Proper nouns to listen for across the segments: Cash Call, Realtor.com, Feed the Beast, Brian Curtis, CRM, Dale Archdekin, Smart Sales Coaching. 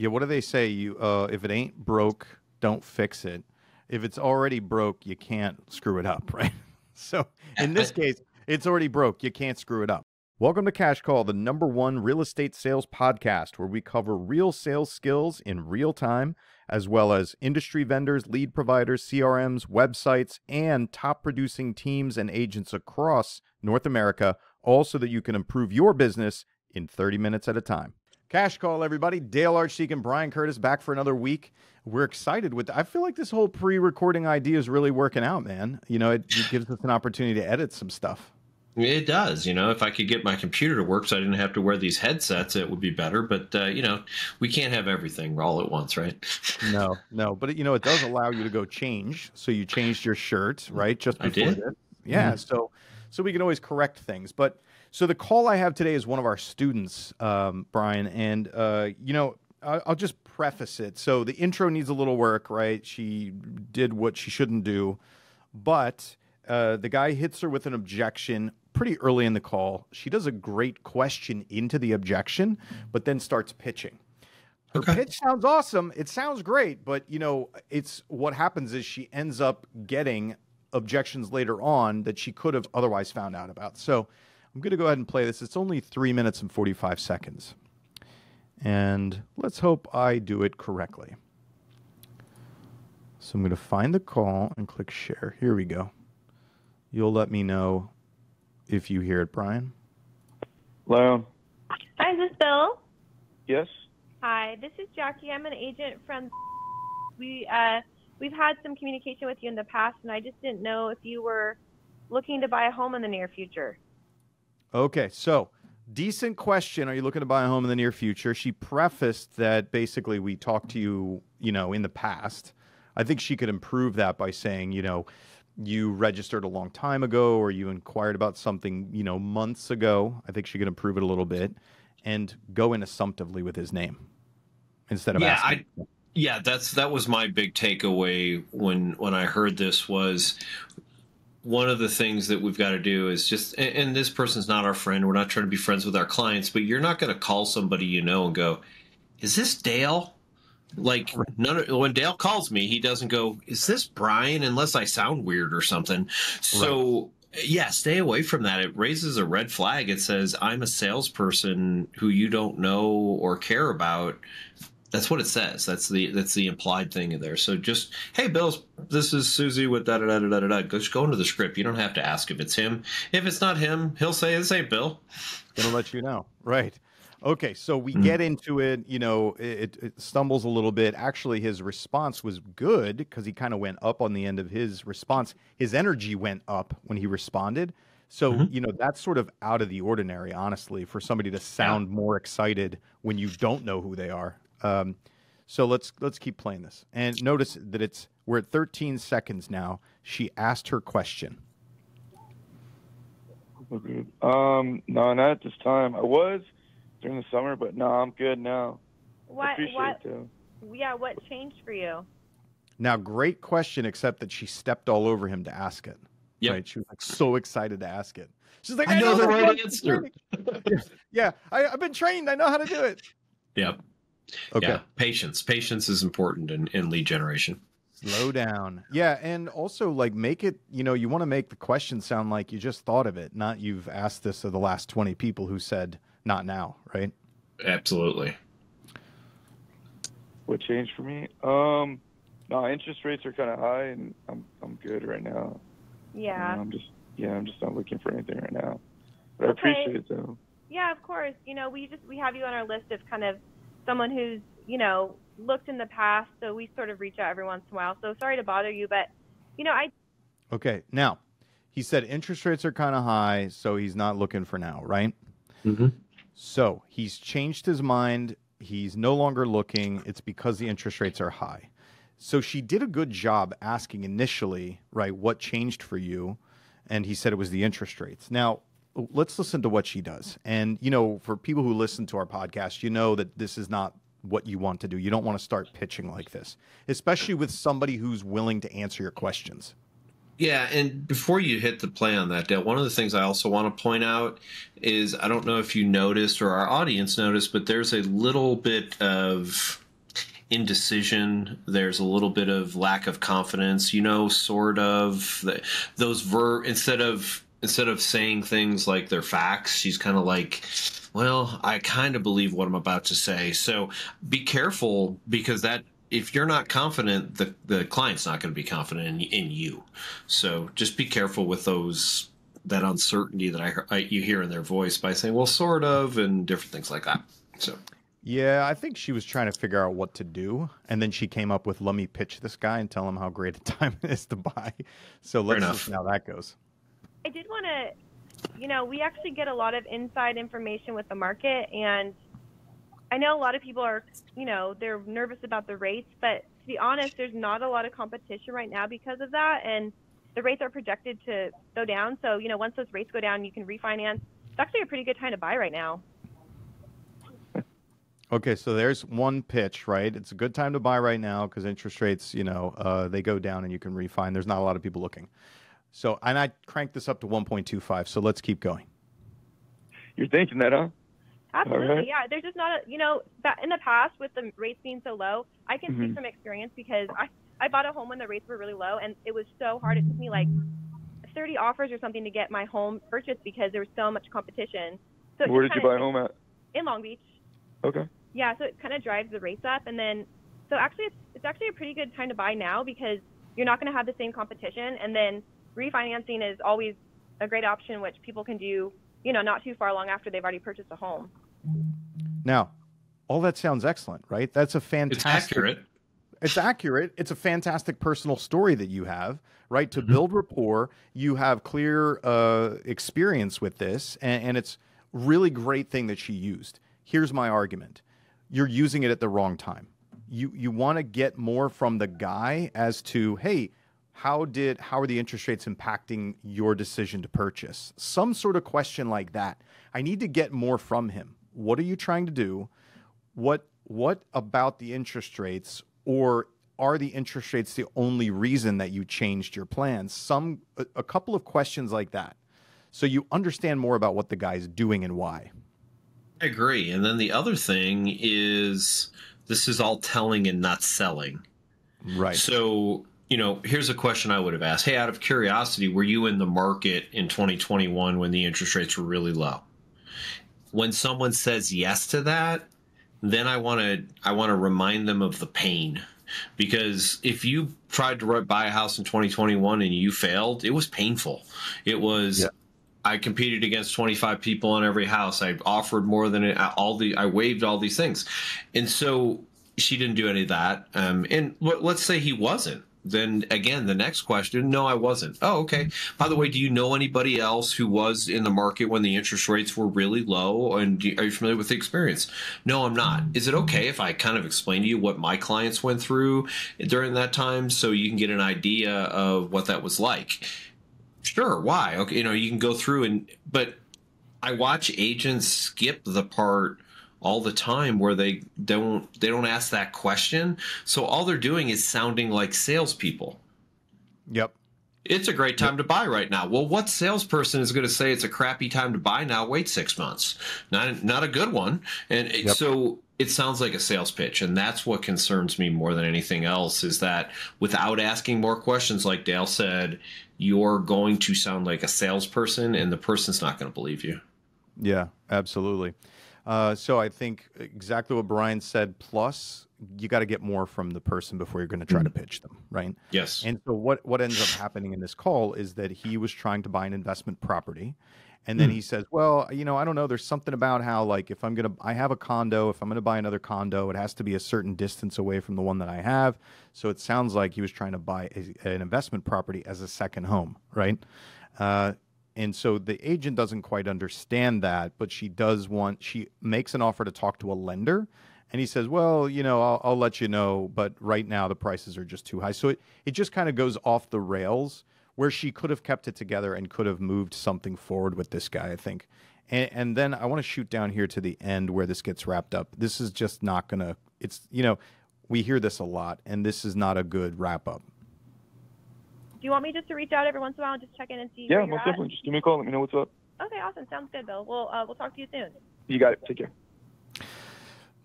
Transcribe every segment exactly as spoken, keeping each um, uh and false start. yeah, what do they say? You, uh, if it ain't broke, don't fix it. If it's already broke, you can't screw it up, right? So in this case, it's already broke. You can't screw it up. Welcome to Cash Call, the number one real estate sales podcast, where we cover real sales skills in real time, as well as industry vendors, lead providers, C R Ms, websites, and top producing teams and agents across North America, all so that you can improve your business in thirty minutes at a time. Cash Call, everybody. Dale Archdekin, Brian Curtis, back for another week. We're excited with, I feel like this whole pre-recording idea is really working out, man. You know, it, it gives us an opportunity to edit some stuff. It does. You know, if I could get my computer to work so I didn't have to wear these headsets, it would be better. But, uh, you know, we can't have everything all at once, right? No, no. But, you know, it does allow you to go change. So you changed your shirt, right? Just before I did. This. Yeah. Mm-hmm. So, so we can always correct things. But so the call I have today is one of our students, um, Brian. And, uh, you know, I'll just preface it. So the intro needs a little work, right? She did what she shouldn't do. But uh, the guy hits her with an objection pretty early in the call. She does a great question into the objection, but then starts pitching. Her okay. pitch sounds awesome. It sounds great. But, you know, it's what happens is she ends up getting objections later on that she could have otherwise found out about. So I'm going to go ahead and play this. It's only three minutes and forty-five seconds. And let's hope I do it correctly. So I'm going to find the call and click share. Here we go. You'll let me know if you hear it, Brian. Hello. Hi, is this Bill? Yes. Hi, this is Jackie. I'm an agent from... We, uh, we've had some communication with you in the past, and I just didn't know if you were looking to buy a home in the near future. Okay, so... decent question. Are you looking to buy a home in the near future? She prefaced that basically we talked to you, you know, in the past. I think she could improve that by saying, you know, you registered a long time ago, or you inquired about something, you know, months ago. I think she could improve it a little bit and go in assumptively with his name instead of yeah, asking. I, yeah, that's that was my big takeaway when when I heard this was, one of the things that we've got to do is just, and, and this person's not our friend. We're not trying to be friends with our clients, but you're not going to call somebody you know and go, "Is this Dale?" Like none of, when Dale calls me, he doesn't go, "Is this Brian?" Unless I sound weird or something. So right. yeah, stay away from that. It raises a red flag. It says, "I'm a salesperson who you don't know or care about." That's what it says. That's the that's the implied thing in there. So just, hey, Bill, this is Susie with da da da da da da. Just go into the script. You don't have to ask if it's him. If it's not him, he'll say this ain't Bill. Gonna let you know, right? Okay, so we mm-hmm. get into it. You know, it, it stumbles a little bit. Actually, his response was good because he kind of went up on the end of his response. His energy went up when he responded. So, mm-hmm. you know, that's sort of out of the ordinary, honestly, for somebody to sound yeah. more excited when you don't know who they are. Um, so let's, let's keep playing this and notice that it's, we're at thirteen seconds now. She asked her question. Um, no, not at this time. I was during the summer, but no, I'm good now. What, appreciate what, it yeah. What changed for you? Now, great question, except that she stepped all over him to ask it. Yep. Right. She was like so excited to ask it. She's like, I, I know, know the right answer. yeah. I, I've been trained. I know how to do it. Yep. Okay. Yeah, patience. Patience is important in, in lead generation. Slow down. Yeah. And also like make it, you know, you want to make the question sound like you just thought of it, not you've asked this of the last twenty people who said not now, right? Absolutely. What changed for me? Um, no, interest rates are kind of high and I'm, I'm good right now. Yeah. And I'm just, yeah, I'm just not looking for anything right now, but okay. I appreciate it though. Yeah, of course. You know, we just, we have you on our list of kind of someone who's, you know, looked in the past. So we sort of reach out every once in a while. So sorry to bother you, but, you know, I. Okay. Now, he said interest rates are kind of high, so he's not looking for now, right? Mm-hmm. So he's changed his mind. He's no longer looking. It's because the interest rates are high. So she did a good job asking initially, right, what changed for you? And he said it was the interest rates. Now, let's listen to what she does. And, you know, for people who listen to our podcast, you know that this is not what you want to do. You don't want to start pitching like this, especially with somebody who's willing to answer your questions. Yeah. And before you hit the play on that, Dale, one of the things I also want to point out is I don't know if you noticed or our audience noticed, but there's a little bit of indecision. There's a little bit of lack of confidence, you know, sort of those ver instead of instead of saying things like they're facts, she's kind of like, well, I kind of believe what I'm about to say. So be careful, because that if you're not confident, the, the client's not going to be confident in, in you. So just be careful with those, that uncertainty that I, I you hear in their voice by saying, well, sort of, and different things like that. So, yeah, I think she was trying to figure out what to do. And then she came up with, let me pitch this guy and tell him how great a time it is to buy. So let's see how that goes. I did want to, you know, we actually get a lot of inside information with the market. And I know a lot of people are, you know, they're nervous about the rates, but to be honest, there's not a lot of competition right now because of that. And the rates are projected to go down. So, you know, once those rates go down, you can refinance. It's actually a pretty good time to buy right now. Okay, so there's one pitch, right? It's a good time to buy right now because interest rates, you know, uh, they go down and you can refinance. There's not a lot of people looking. So, and I cranked this up to one point two five. So let's keep going. You're thinking that, huh? Absolutely, right. Yeah. There's just not, a, you know, in the past with the rates being so low, I can mm-hmm. speak from experience because I, I bought a home when the rates were really low, and it was so hard. It took me like thirty offers or something to get my home purchased because there was so much competition. So where did you buy a home at? In Long Beach. Okay. Yeah, so it kind of drives the rates up. And then, so actually, it's, it's actually a pretty good time to buy now because you're not going to have the same competition. And then refinancing is always a great option, which people can do, you know, not too far long after they've already purchased a home. Now, all that sounds excellent, right? That's a fantastic. It's accurate. It's accurate. It's a fantastic personal story that you have, right? To mm-hmm. build rapport, you have clear uh, experience with this, and, and it's really great thing that she used. Here's my argument: you're using it at the wrong time. You you want to get more from the guy as to, hey, how did how are the interest rates impacting your decision to purchase? Some sort of question like that. I need to get more from him. What are you trying to do? What what about the interest rates, or are the interest rates the only reason that you changed your plans? Some a, a couple of questions like that, so you understand more about what the guy's doing and why. I agree. And then the other thing is, this is all telling and not selling. Right. So, you know, here's a question I would have asked. Hey, out of curiosity, were you in the market in twenty twenty-one when the interest rates were really low? When someone says yes to that, then I want to I want to remind them of the pain. Because if you tried to buy a house in twenty twenty-one and you failed, it was painful. It was, yeah. I competed against twenty-five people on every house. I offered more than it, all the, I waived all these things. And so she didn't do any of that. Um, and let's say he wasn't. Then again, the next question, no, I wasn't. Oh, okay. By the way, do you know anybody else who was in the market when the interest rates were really low? And are you familiar with the experience? No, I'm not. Is it okay if I kind of explain to you what my clients went through during that time so you can get an idea of what that was like? Sure. Why? Okay. You know, you can go through and, but I watch agents skip the part all the time where they don't, they don't ask that question. So all they're doing is sounding like salespeople. Yep. It's a great time yep. to buy right now. Well, what salesperson is going to say it's a crappy time to buy now? Wait six months. Not, not a good one. And it, yep. so it sounds like a sales pitch. And that's what concerns me more than anything else, is that without asking more questions, like Dale said, you're going to sound like a salesperson and the person's not going to believe you. Yeah, absolutely. Uh, so I think exactly what Brian said, plus you got to get more from the person before you're going to try to pitch them, right? Yes. And so what, what ends up happening in this call is that he was trying to buy an investment property. And then mm. he says, well, you know, I don't know. There's something about how, like, if I'm going to, I have a condo, if I'm going to buy another condo, it has to be a certain distance away from the one that I have. So it sounds like he was trying to buy a, an investment property as a second home, right? Uh, and so the agent doesn't quite understand that, but she does want, she makes an offer to talk to a lender. And he says, well, you know, I'll, I'll let you know, but right now the prices are just too high. So it, it just kind of goes off the rails, where she could have kept it together and could have moved something forward with this guy, I think. And, and then I want to shoot down here to the end where this gets wrapped up. This is just not going to, it's, you know, we hear this a lot, and this is not a good wrap up. Do you want me just to reach out every once in a while and just check in and see? Yeah, most definitely. Just give me a call. Let me know what's up. Okay, awesome. Sounds good, Bill. We'll, uh, we'll talk to you soon. You got it. Take care.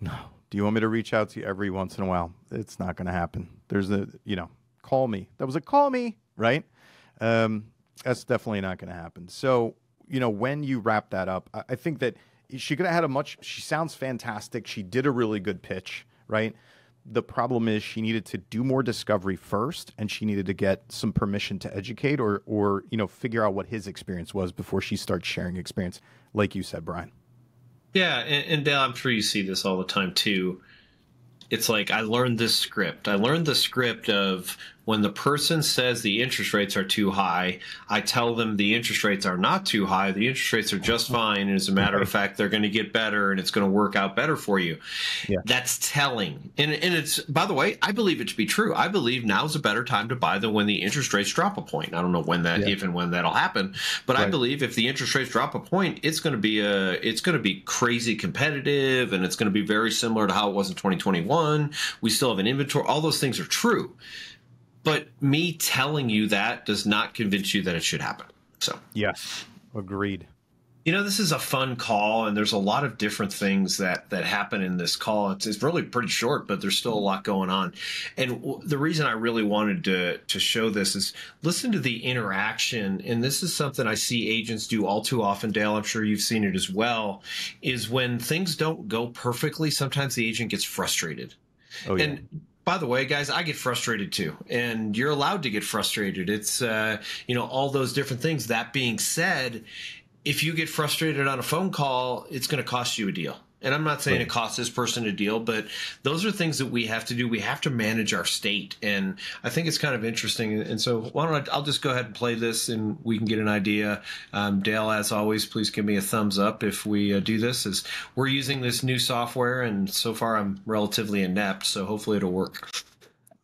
No. Do you want me to reach out to you every once in a while? It's not going to happen. There's a, you know, call me. That was a call me, right? Um, that's definitely not going to happen. So, you know, when you wrap that up, I, I think that she could have had a much, she sounds fantastic. She did a really good pitch, right? The problem is she needed to do more discovery first, and she needed to get some permission to educate or, or you know, figure out what his experience was before she starts sharing experience, like you said, Brian. Yeah, and, and Dale, I'm sure you see this all the time, too. It's like, I learned this script. I learned the script of when the person says the interest rates are too high, I tell them the interest rates are not too high. The interest rates are just fine. And as a matter of fact, they're going to get better and it's going to work out better for you. Yeah. That's telling. And, and it's, by the way, I believe it to be true. I believe now's a better time to buy than when the interest rates drop a point. I don't know when that, yeah. if and when that'll happen. But right. I believe if the interest rates drop a point, it's going to be a, it's going to be crazy competitive, and it's going to be very similar to how it was in twenty twenty-one. We still have an inventory. All those things are true. But me telling you that does not convince you that it should happen. So, yes, agreed. You know, this is a fun call, and there's a lot of different things that that happen in this call. It's, it's really pretty short, but there's still a lot going on. And w the reason I really wanted to, to show this is listen to the interaction. And this is something I see agents do all too often, Dale. I'm sure you've seen it as well, is when things don't go perfectly, sometimes the agent gets frustrated. Oh, yeah. And by the way, guys, I get frustrated too, and you're allowed to get frustrated. It's, uh, you know, all those different things. That being said, if you get frustrated on a phone call, it's going to cost you a deal. And I'm not saying it costs this person a deal, but those are things that we have to do. We have to manage our state. And I think it's kind of interesting. And so why don't I, I'll just go ahead and play this, and we can get an idea. Um, Dale, as always, please give me a thumbs up if we uh, do this, as we're using this new software. And so far I'm relatively inept, so hopefully it'll work.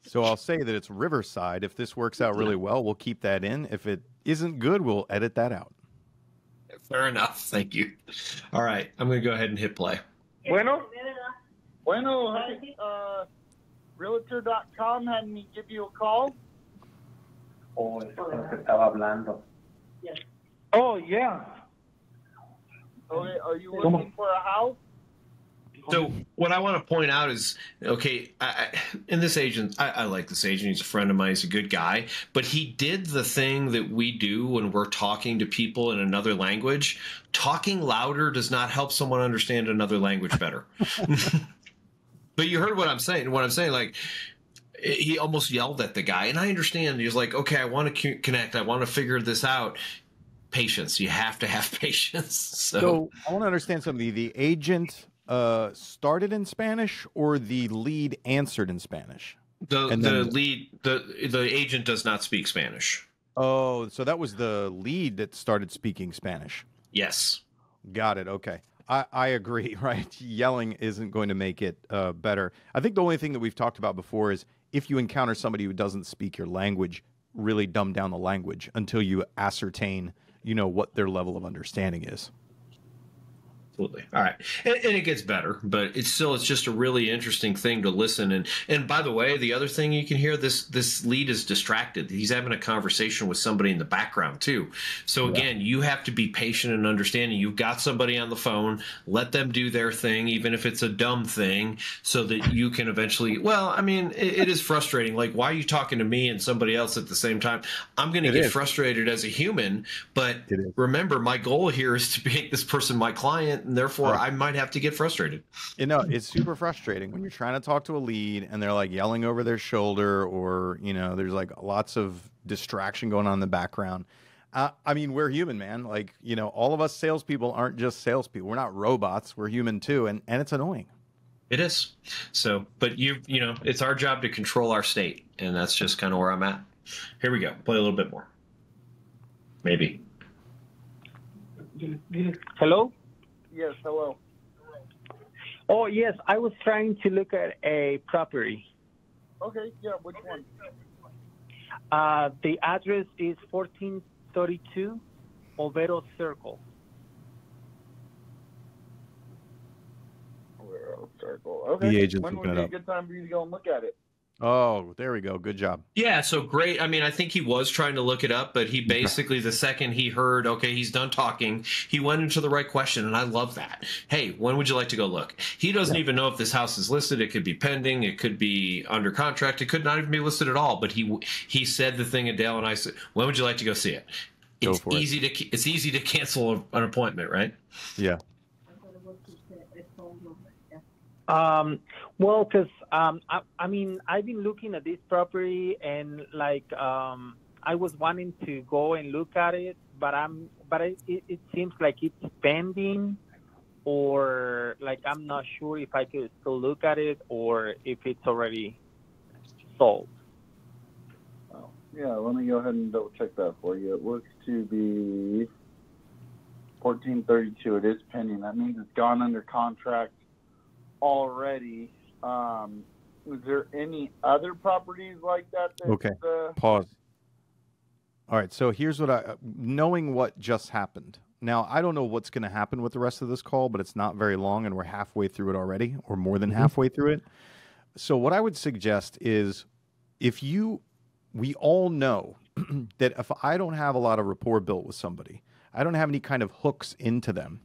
So I'll say that it's Riverside. If this works out really well, we'll keep that in. If it isn't good, we'll edit that out. Fair enough. Thank you. All right. I'm going to go ahead and hit play. Bueno, bueno, hey, uh, Realtor dot com had me give you a call. Oh, estaba hablando. Oh, yeah. Okay, are you looking for a house? So what I want to point out is, okay, I, and this agent, I, I like this agent. He's a friend of mine. He's a good guy. But he did the thing that we do when we're talking to people in another language. Talking louder does not help someone understand another language better. But you heard what I'm saying. What I'm saying, like, he almost yelled at the guy. And I understand. He was like, okay, I want to connect. I want to figure this out. Patience. You have to have patience. So, so I want to understand something. The agent... Uh, started in Spanish, or the lead answered in Spanish? The and the lead the the agent does not speak Spanish. Oh, so that was the lead that started speaking Spanish. Yes, got it. Okay, I I agree. Right, yelling isn't going to make it uh, better. I think the only thing that we've talked about before is if you encounter somebody who doesn't speak your language, really dumb down the language until you ascertain, you know, what their level of understanding is. Absolutely. All right. And, and it gets better, but it's still, it's just a really interesting thing to listen. And, and by the way, the other thing you can hear, this, this lead is distracted. He's having a conversation with somebody in the background too. So again, yeah. you have to be patient and understanding. You've got somebody on the phone, let them do their thing, even if it's a dumb thing, so that you can eventually, well, I mean, it, it is frustrating. Like, why are you talking to me and somebody else at the same time? I'm going to get is. frustrated as a human, but remember, my goal here is to make this person my client. And therefore, I might have to get frustrated. You know, it's super frustrating when you're trying to talk to a lead and they're like yelling over their shoulder, or, you know, there's like lots of distraction going on in the background. Uh, I mean, we're human, man. Like, you know, all of us salespeople aren't just salespeople. We're not robots. We're human, too. And, and it's annoying. It is. So, but you, you know, it's our job to control our state. And that's just kind of where I'm at. Here we go. Play a little bit more. Maybe. Hello? Yes, hello. Oh, yes, I was trying to look at a property. Okay, yeah, which one? Uh, the address is fourteen thirty-two Olvero Circle. Olvero Circle, okay. The agent's looking it up. When would be a good time for you to go and look at it? Oh, there we go. Good job. Yeah. So great. I mean, I think he was trying to look it up, but he basically, the second he heard, okay, he's done talking, he went into the right question. And I love that. Hey, when would you like to go look? He doesn't yeah. even know if this house is listed. It could be pending. It could be under contract. It could not even be listed at all. But he, he said the thing, and Dale and I said, when would you like to go see it? It's go for easy it. to, it's easy to cancel an appointment, right? Yeah. Um, well, because um, I, I mean, I've been looking at this property, and like um, I was wanting to go and look at it, but I'm, but I, it, it seems like it's pending, or like I'm not sure if I could still look at it or if it's already sold. Oh, yeah, let me go ahead and double check that for you. It looks to be fourteen thirty-two. It is pending. That means it's gone under contract already. Um, is there any other properties like that? that okay. Uh... Pause. All right. So here's what I, knowing what just happened. Now, I don't know what's going to happen with the rest of this call, but it's not very long and we're halfway through it already, or more than halfway through it. So what I would suggest is, if you, we all know that if I don't have a lot of rapport built with somebody, I don't have any kind of hooks into them,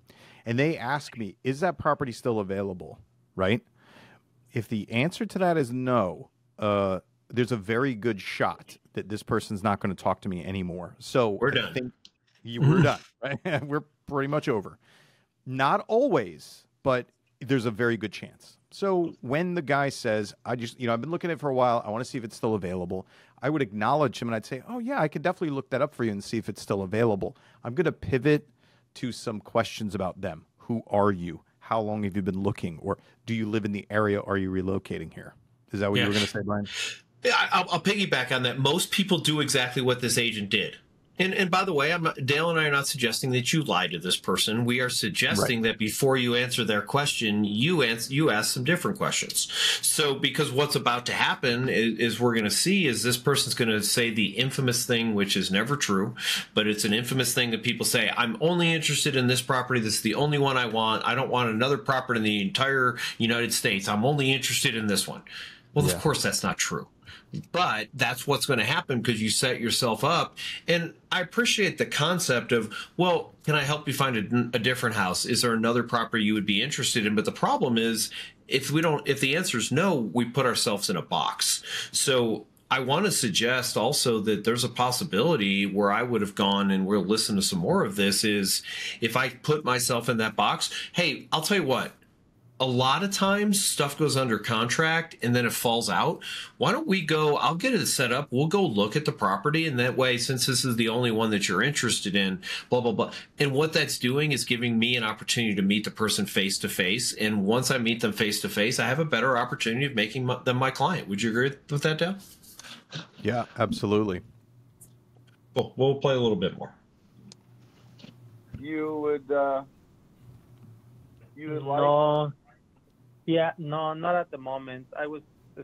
and they ask me, is that property still available? Right? If the answer to that is no, uh, there's a very good shot that this person's not going to talk to me anymore. So we're done. I think you, we're done. Right? We're pretty much over. Not always, but there's a very good chance. So when the guy says, I just, you know, I've been looking at it for a while, I want to see if it's still available, I would acknowledge him and I'd say, oh yeah, I could definitely look that up for you and see if it's still available. I'm going to pivot to some questions about them. Who are you? How long have you been looking? Or do you live in the area? Or are you relocating here? Is that what yeah. you were going to say, Brian? I'll, I'll piggyback on that. Most people do exactly what this agent did. And, and by the way, I'm not, Dale and I are not suggesting that you lie to this person. We are suggesting right. that before you answer their question, you answer, you ask some different questions. So because what's about to happen is, is we're going to see is this person's going to say the infamous thing, which is never true, but it's an infamous thing that people say, I'm only interested in this property. This is the only one I want. I don't want another property in the entire United States. I'm only interested in this one. Well, yeah. of course, that's not true. But that's what's going to happen because you set yourself up. And I appreciate the concept of, well, can I help you find a, a different house? Is there another property you would be interested in? But the problem is, if we don't, if the answer is no, we put ourselves in a box. So I want to suggest also that there's a possibility where I would have gone, and we'll listen to some more of this, is if I put myself in that box, hey, I'll tell you what. A lot of times stuff goes under contract and then it falls out. Why don't we go, I'll get it set up. We'll go look at the property. And that way, since this is the only one that you're interested in, blah, blah, blah. And what that's doing is giving me an opportunity to meet the person face to face. And once I meet them face to face, I have a better opportunity of making my, them my client. Would you agree with that, Dale? Yeah, absolutely. Well, we'll play a little bit more. You would, uh, you would like... No. Yeah, no, not at the moment. I was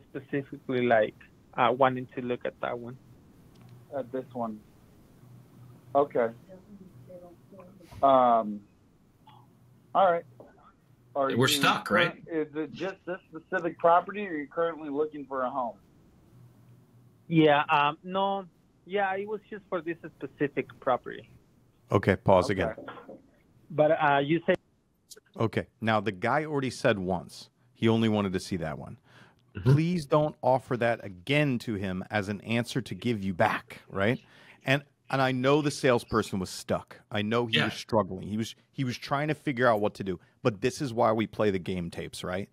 specifically like uh, wanting to look at that one. At this one. Okay. Um. All right. Are We're stuck, right? Is it just this specific property, or are you currently looking for a home? Yeah. Um. No. Yeah, it was just for this specific property. Okay. Pause okay. again. But uh, you said. Okay. Now the guy already said once. He only wanted to see that one. Please don't offer that again to him as an answer to give you back, right? And and I know the salesperson was stuck. I know he yeah. was struggling. He was he was trying to figure out what to do. But this is why we play the game tapes, right?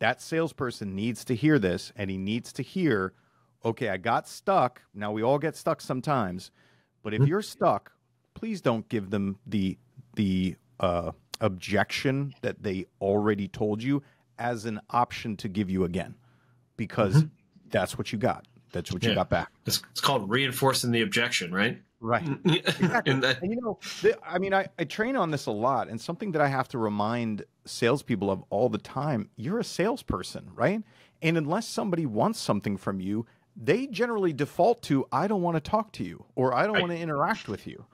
That salesperson needs to hear this, and he needs to hear, okay, I got stuck. Now we all get stuck sometimes. But if you're stuck, please don't give them the the uh objection that they already told you as an option to give you again, because mm-hmm. that's what you got. That's what yeah. you got back. It's, it's called reinforcing the objection, right? Right. Exactly. And that- and, you know, the, I mean, I, I train on this a lot, and something that I have to remind salespeople of all the time, you're a salesperson, right? And unless somebody wants something from you, they generally default to, I don't want to talk to you, or I don't right. want to interact with you.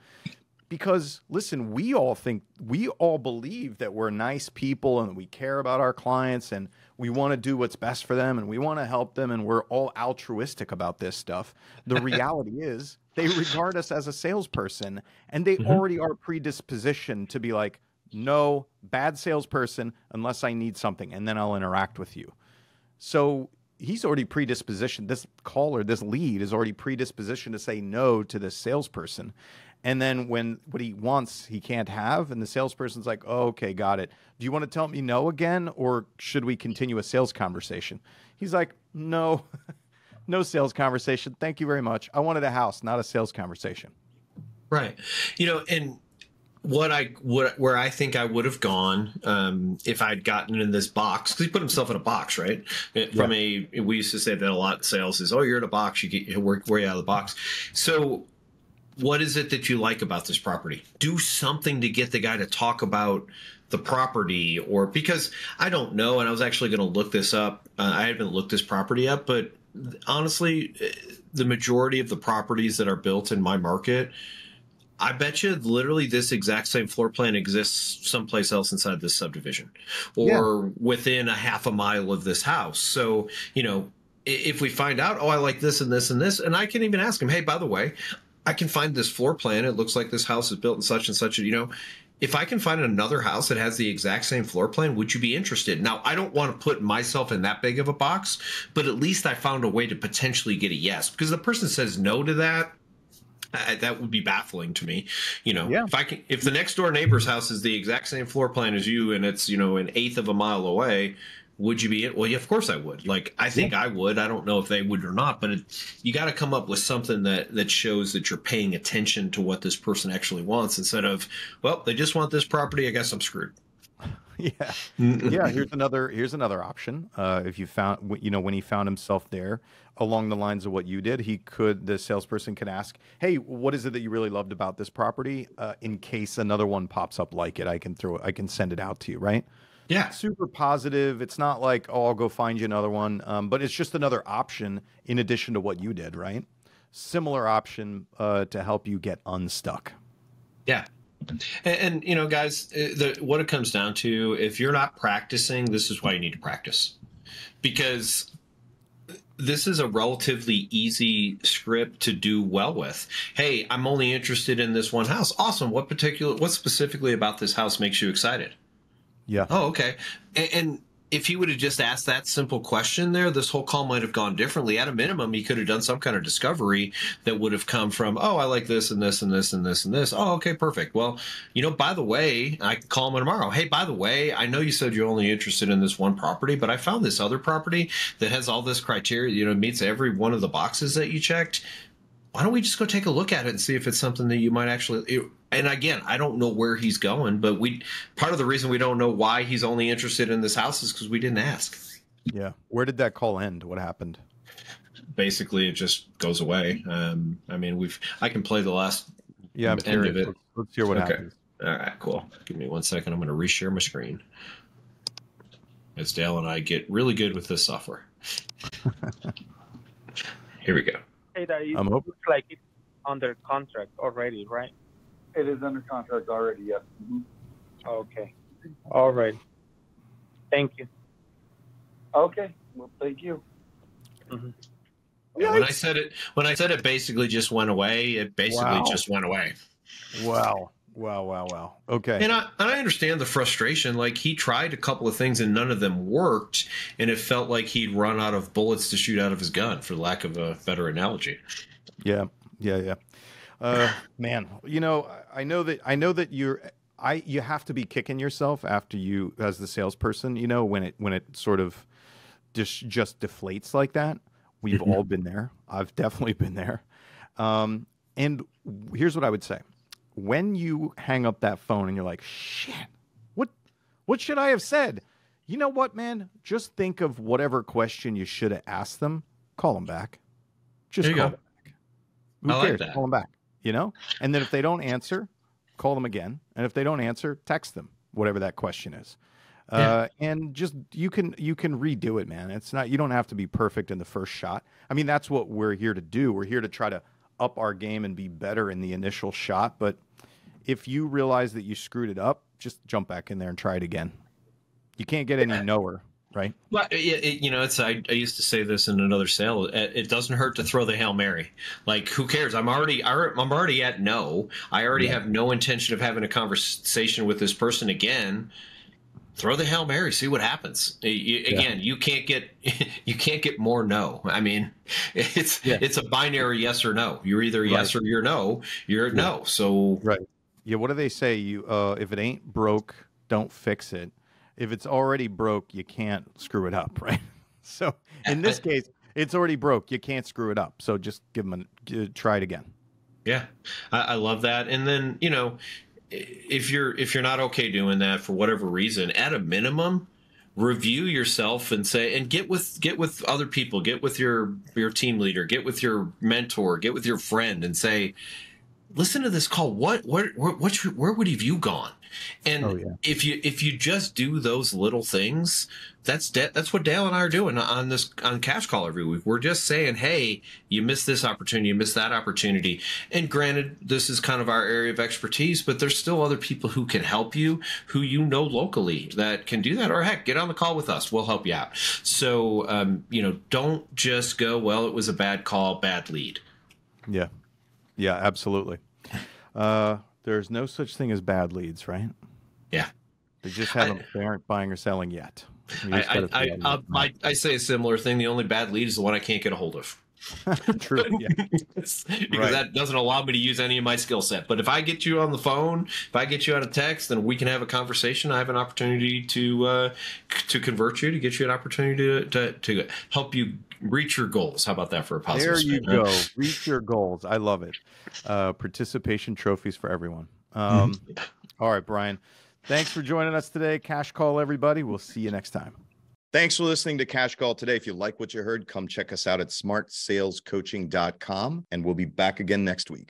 Because, listen, we all think, we all believe that we're nice people and we care about our clients and we want to do what's best for them and we want to help them and we're all altruistic about this stuff. The reality is they regard us as a salesperson and they mm-hmm. already are predispositioned to be like, no, bad salesperson unless I need something and then I'll interact with you. So he's already predispositioned. This caller, this lead is already predispositioned to say no to this salesperson. And then when what he wants, he can't have. And the salesperson's like, oh, okay, got it. Do you want to tell me no again? Or should we continue a sales conversation? He's like, no, no sales conversation. Thank you very much. I wanted a house, not a sales conversation. Right. You know, and what I, what, where I think I would have gone um, if I'd gotten in this box, because he put himself in a box, right? From yeah. a, we used to say that a lot in sales is, oh, you're in a box. You get your work way out of the box. So what is it that you like about this property? Do something to get the guy to talk about the property, or because I don't know. And I was actually going to look this up. Uh, I haven't looked this property up, but honestly, the majority of the properties that are built in my market, I bet you literally this exact same floor plan exists someplace else inside this subdivision or yeah. within a half a mile of this house. So, you know, if we find out, oh, I like this and this and this, and I can even ask him, hey, by the way, I can find this floor plan. It looks like this house is built in such and such. You know, if I can find another house that has the exact same floor plan, would you be interested? Now, I don't want to put myself in that big of a box, but at least I found a way to potentially get a yes, because the person says no to that. Uh, that would be baffling to me. You know, yeah. if I can, if the next door neighbor's house is the exact same floor plan as you and it's, you know, an eighth of a mile away, would you be it? Well, yeah, of course I would. Like, I think yeah. I would. I don't know if they would or not, but it, you got to come up with something that, that shows that you're paying attention to what this person actually wants instead of, well, they just want this property. I guess I'm screwed. Yeah. Yeah. Here's another, here's another option. Uh, if you found, you know, when he found himself there along the lines of what you did, he could, the salesperson could ask, hey, what is it that you really loved about this property? Uh, in case another one pops up like it, I can throw it, I can send it out to you. Right. Yeah. It's super positive. It's not like, oh, I'll go find you another one. Um, but it's just another option in addition to what you did, right? Similar option uh, to help you get unstuck. Yeah. And, and you know, guys, the, what it comes down to, if you're not practicing, this is why you need to practice. Because this is a relatively easy script to do well with. Hey, I'm only interested in this one house. Awesome. What particular, what specifically about this house makes you excited? Yeah. Oh, okay. And, and if he would have just asked that simple question there, this whole call might have gone differently. At a minimum, he could have done some kind of discovery that would have come from, oh, I like this and this and this and this and this. Oh, okay, perfect. Well, you know, by the way, I can call him tomorrow. Hey, by the way, I know you said you're only interested in this one property, but I found this other property that has all this criteria, you know, meets every one of the boxes that you checked. Why don't we just go take a look at it and see if it's something that you might actually – and again, I don't know where he's going, but we part of the reason we don't know why he's only interested in this house is because we didn't ask. Yeah. Where did that call end? What happened? Basically, it just goes away. Um, I mean, we've – I can play the last yeah, I'm end curious. of it. Let's, let's hear what okay. happens. All right, cool. Give me one second. I'm going to reshare my screen as Dale and I get really good with this software. Here we go. That it I'm looks like it's under contract already, right? It is under contract already, yes. Mm-hmm. Okay. All right. Thank you. Okay. Well, thank you. Mm-hmm. Yeah, when I said it, when I said it basically just went away, it basically wow. just went away. Wow. Wow, wow, wow. Okay. And I, and I understand the frustration. Like, he tried a couple of things and none of them worked. And it felt like he'd run out of bullets to shoot out of his gun, for lack of a better analogy. Yeah. Yeah. Yeah. Uh, man, you know, I know that, I know that you're, I, you have to be kicking yourself after you, as the salesperson, you know, when it, when it sort of just, just deflates like that. We've all been there. I've definitely been there. Um, and here's what I would say. When you hang up that phone and you're like, shit, what, what should I have said? You know what, man? Just think of whatever question you should have asked them. Call them back. Just call them back. Who cares? Call them back, you know? And then if they don't answer, call them again. And if they don't answer, text them, whatever that question is. Uh, yeah. And just, you can, you can redo it, man. It's not, you don't have to be perfect in the first shot. I mean, that's what we're here to do. We're here to try to up our game and be better in the initial shot, but If you realize that you screwed it up, just jump back in there and try it again. You can't get any nowhere, right? Well, it, it, you know, it's I, I used to say this in another sale. It, it doesn't hurt to throw the Hail Mary. Like, who cares? I'm already I'm already at no. I already yeah. have no intention of having a conversation with this person again. Throw the Hail Mary, see what happens. You, again, yeah. you can't get you can't get more no. I mean, it's yeah. it's a binary yes or no. You're either right. yes or you're no. You're yeah. no. So right. Yeah. What do they say? You uh, if it ain't broke, don't fix it. If it's already broke, you can't screw it up, right? So in this case, it's already broke. You can't screw it up. So just give them a try it again. Yeah, I, I love that. And then you know. If you're if you're not okay doing that for whatever reason, at a minimum, review yourself and say and get with get with other people, get with your your team leader, get with your mentor, get with your friend, and say, listen to this call. What what what, what where would have you gone? And oh, yeah. if you if you just do those little things, that's that's what Dale and I are doing on this on Cash Call every week. We're just saying, hey, you missed this opportunity, you missed that opportunity. And granted, this is kind of our area of expertise, but there's still other people who can help you, who you know locally that can do that. Or heck, get on the call with us; we'll help you out. So um, you know, don't just go, well, it was a bad call, bad lead. Yeah, yeah, absolutely. Uh, There's no such thing as bad leads, right? Yeah. They just haven't, I, they aren't buying or selling yet. I, I, I, uh, I, I say a similar thing. The only bad lead is the one I can't get a hold of. True. Yeah. Because right. that doesn't allow me to use any of my skill set. But if I get you on the phone, if I get you on a text, then we can have a conversation. I have an opportunity to uh, to convert you, to get you an opportunity to, to, to help you reach your goals. How about that for a positive There you go. Reach your goals. I love it. Uh, participation trophies for everyone. Um, mm-hmm. All right, Brian. Thanks for joining us today. Cash Call, everybody. We'll see you next time. Thanks for listening to Cash Call today. If you like what you heard, come check us out at smart sales coaching dot com, and we'll be back again next week.